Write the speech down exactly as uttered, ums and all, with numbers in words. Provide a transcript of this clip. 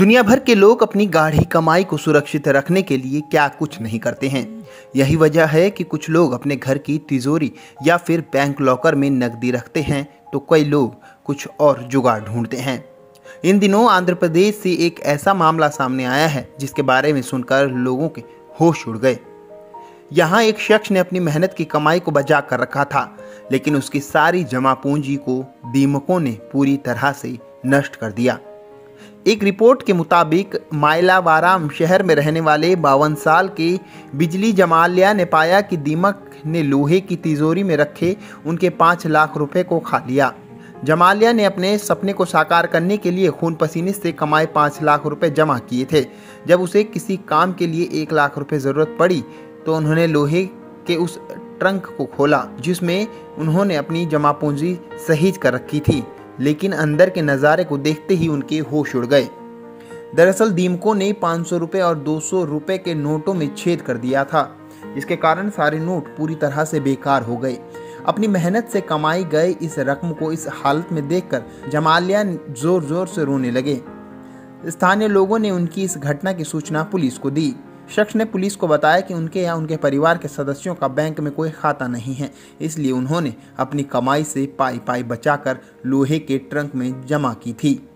दुनिया भर के लोग अपनी गाढ़ी कमाई को सुरक्षित रखने के लिए क्या कुछ नहीं करते हैं। यही वजह है कि कुछ लोग अपने घर की तिजोरी या फिर बैंक लॉकर में नकदी रखते हैं, तो कई लोग कुछ और जुगाड़ ढूंढते हैं। इन दिनों आंध्र प्रदेश से एक ऐसा मामला सामने आया है जिसके बारे में सुनकर लोगों के होश उड़ गए। यहाँ एक शख्स ने अपनी मेहनत की कमाई को बचा कर रखा था, लेकिन उसकी सारी जमा पूंजी को दीमकों ने पूरी तरह से नष्ट कर दिया। एक रिपोर्ट के मुताबिक मायलावाराम शहर में रहने वाले बावन साल के बिजिली जमालय्या ने पाया कि दीमक ने लोहे की तिजोरी में रखे उनके पाँच लाख रुपए को खा लिया। जमालय्या ने अपने सपने को साकार करने के लिए खून पसीने से कमाए पाँच लाख रुपए जमा किए थे। जब उसे किसी काम के लिए एक लाख रुपए ज़रूरत पड़ी तो उन्होंने लोहे के उस ट्रंक को खोला जिसमें उन्होंने अपनी जमा पूंजी सहेज कर रखी थी, लेकिन अंदर के नज़ारे को देखते ही उनके होश उड़ गए। दरअसल दीमकों ने पाँच सौ रुपये और दो सौ रुपये के नोटों में छेद कर दिया था, जिसके कारण सारे नोट पूरी तरह से बेकार हो गए। अपनी मेहनत से कमाई गए इस रकम को इस हालत में देखकर जमालय्या जोर जोर से रोने लगे। स्थानीय लोगों ने उनकी इस घटना की सूचना पुलिस को दी। शख्स ने पुलिस को बताया कि उनके या उनके परिवार के सदस्यों का बैंक में कोई खाता नहीं है, इसलिए उन्होंने अपनी कमाई से पाई पाई बचाकर लोहे के ट्रंक में जमा की थी।